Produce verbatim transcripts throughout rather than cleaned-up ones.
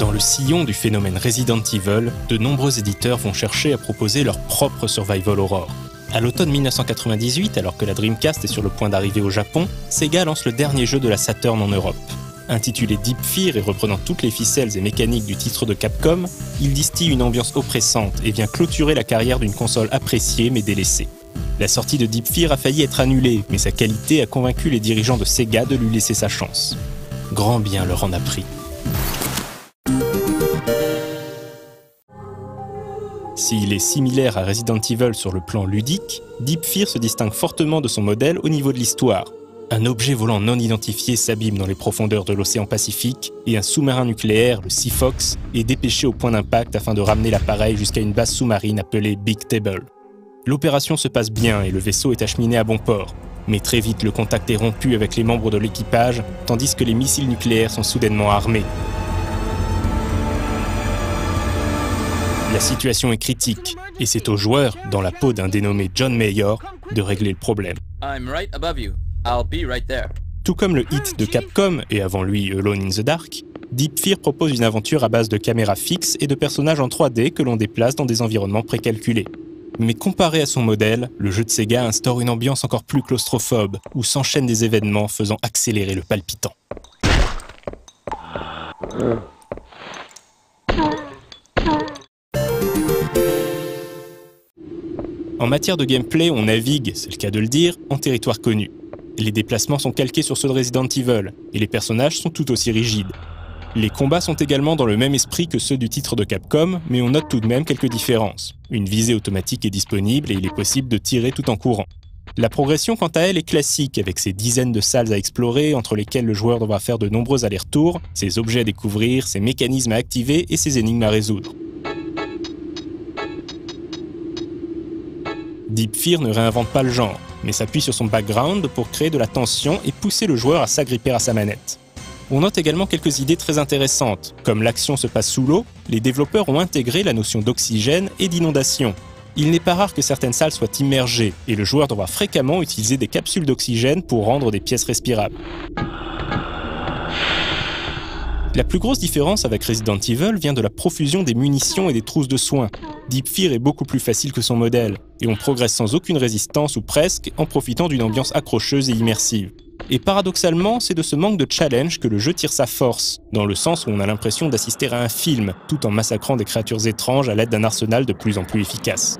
Dans le sillon du phénomène Resident Evil, de nombreux éditeurs vont chercher à proposer leur propre survival horror. À l'automne mille neuf cent quatre-vingt-dix-huit, alors que la Dreamcast est sur le point d'arriver au Japon, Sega lance le dernier jeu de la Saturn en Europe. Intitulé Deep Fear et reprenant toutes les ficelles et mécaniques du titre de Capcom, il distille une ambiance oppressante et vient clôturer la carrière d'une console appréciée mais délaissée. La sortie de Deep Fear a failli être annulée, mais sa qualité a convaincu les dirigeants de Sega de lui laisser sa chance. Grand bien leur en a pris. S'il est similaire à Resident Evil sur le plan ludique, Deep Fear se distingue fortement de son modèle au niveau de l'histoire. Un objet volant non identifié s'abîme dans les profondeurs de l'océan Pacifique et un sous-marin nucléaire, le Seafox, est dépêché au point d'impact afin de ramener l'appareil jusqu'à une base sous-marine appelée Big Table. L'opération se passe bien et le vaisseau est acheminé à bon port, mais très vite le contact est rompu avec les membres de l'équipage tandis que les missiles nucléaires sont soudainement armés. La situation est critique et c'est aux joueurs, dans la peau d'un dénommé John Mayer, de régler le problème. I'm right above you. I'll be right there. Tout comme le hit de Capcom, et avant lui Alone in the Dark, Deep Fear propose une aventure à base de caméras fixes et de personnages en trois D que l'on déplace dans des environnements précalculés. Mais comparé à son modèle, le jeu de Sega instaure une ambiance encore plus claustrophobe, où s'enchaînent des événements faisant accélérer le palpitant. En matière de gameplay, on navigue, c'est le cas de le dire, en territoire connu. Les déplacements sont calqués sur ceux de Resident Evil, et les personnages sont tout aussi rigides. Les combats sont également dans le même esprit que ceux du titre de Capcom, mais on note tout de même quelques différences. Une visée automatique est disponible et il est possible de tirer tout en courant. La progression quant à elle est classique, avec ses dizaines de salles à explorer, entre lesquelles le joueur devra faire de nombreux allers-retours, ses objets à découvrir, ses mécanismes à activer et ses énigmes à résoudre. Deep Fear ne réinvente pas le genre, mais s'appuie sur son background pour créer de la tension et pousser le joueur à s'agripper à sa manette. On note également quelques idées très intéressantes. Comme l'action se passe sous l'eau, les développeurs ont intégré la notion d'oxygène et d'inondation. Il n'est pas rare que certaines salles soient immergées, et le joueur devra fréquemment utiliser des capsules d'oxygène pour rendre des pièces respirables. La plus grosse différence avec Resident Evil vient de la profusion des munitions et des trousses de soins. Deep Fear est beaucoup plus facile que son modèle, et on progresse sans aucune résistance ou presque, en profitant d'une ambiance accrocheuse et immersive. Et paradoxalement, c'est de ce manque de challenge que le jeu tire sa force, dans le sens où on a l'impression d'assister à un film, tout en massacrant des créatures étranges à l'aide d'un arsenal de plus en plus efficace.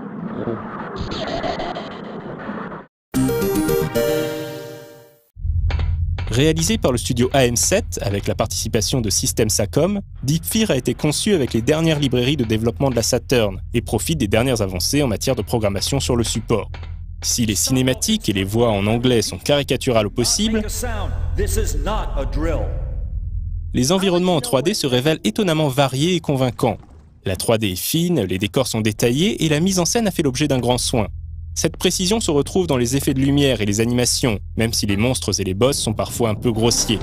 Réalisé par le studio A M sept avec la participation de System Sacom, Deep Fear a été conçu avec les dernières librairies de développement de la Saturn et profite des dernières avancées en matière de programmation sur le support. Si les cinématiques et les voix en anglais sont caricaturales au possible, les environnements en trois D se révèlent étonnamment variés et convaincants. La trois D est fine, les décors sont détaillés et la mise en scène a fait l'objet d'un grand soin. Cette précision se retrouve dans les effets de lumière et les animations, même si les monstres et les boss sont parfois un peu grossiers.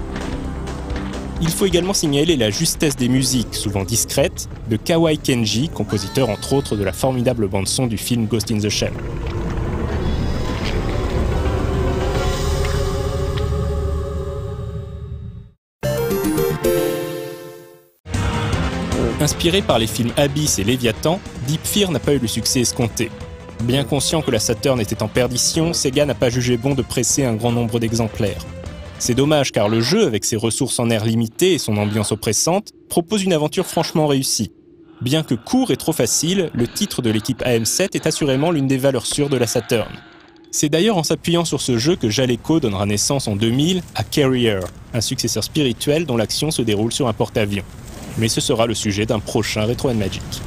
Il faut également signaler la justesse des musiques, souvent discrètes, de Kawai Kenji, compositeur entre autres de la formidable bande-son du film Ghost in the Shell. Inspiré par les films Abyss et Léviathan, Deep Fear n'a pas eu le succès escompté. Bien conscient que la Saturn était en perdition, Sega n'a pas jugé bon de presser un grand nombre d'exemplaires. C'est dommage car le jeu, avec ses ressources en air limitées et son ambiance oppressante, propose une aventure franchement réussie. Bien que court et trop facile, le titre de l'équipe A M sept est assurément l'une des valeurs sûres de la Saturn. C'est d'ailleurs en s'appuyant sur ce jeu que Jaleco donnera naissance en deux mille à Carrier, un successeur spirituel dont l'action se déroule sur un porte-avions. Mais ce sera le sujet d'un prochain Rétro and Magic.